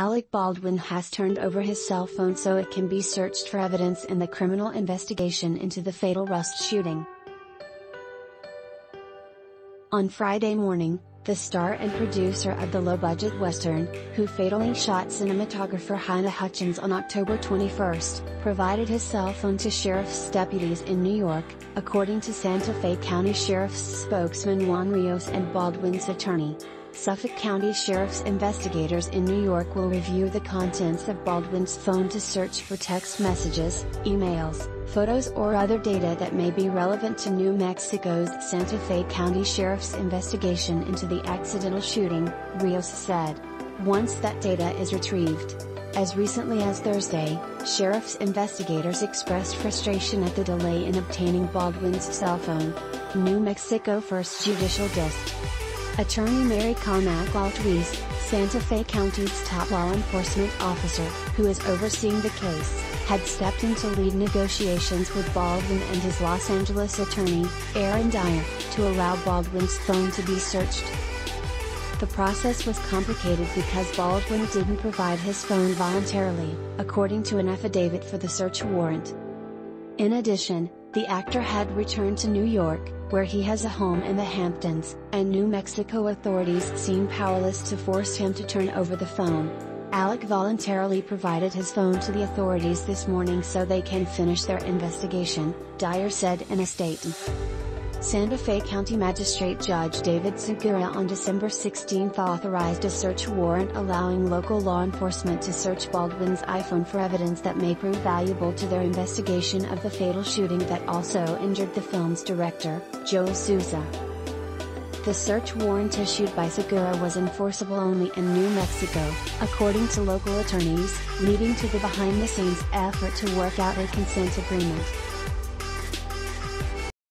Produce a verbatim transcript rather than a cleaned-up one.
Alec Baldwin has turned over his cell phone so it can be searched for evidence in the criminal investigation into the fatal Rust shooting. On Friday morning, the star and producer of the low-budget Western, who fatally shot cinematographer Halyna Hutchins on October twenty-first, provided his cell phone to sheriff's deputies in New York, according to Santa Fe County Sheriff's spokesman Juan Rios and Baldwin's attorney. Suffolk County Sheriff's investigators in New York will review the contents of Baldwin's phone to search for text messages, emails, photos or other data that may be relevant to New Mexico's Santa Fe County Sheriff's investigation into the accidental shooting, Rios said. Once that data is retrieved, as recently as Thursday, sheriff's investigators expressed frustration at the delay in obtaining Baldwin's cell phone. New Mexico First Judicial District Attorney Mary Carmack-Altwies, Santa Fe County's top law enforcement officer, who is overseeing the case, had stepped in to lead negotiations with Baldwin and his Los Angeles attorney, Aaron Dyer, to allow Baldwin's phone to be searched. The process was complicated because Baldwin didn't provide his phone voluntarily, according to an affidavit for the search warrant. In addition, the actor had returned to New York, where he has a home in the Hamptons, and New Mexico authorities seem powerless to force him to turn over the phone. Alec voluntarily provided his phone to the authorities this morning so they can finish their investigation, Dyer said in a statement. Santa Fe County Magistrate Judge David Segura on December sixteenth authorized a search warrant allowing local law enforcement to search Baldwin's iPhone for evidence that may prove valuable to their investigation of the fatal shooting that also injured the film's director, Joel Souza. The search warrant issued by Segura was enforceable only in New Mexico, according to local attorneys, leading to the behind-the-scenes effort to work out a consent agreement.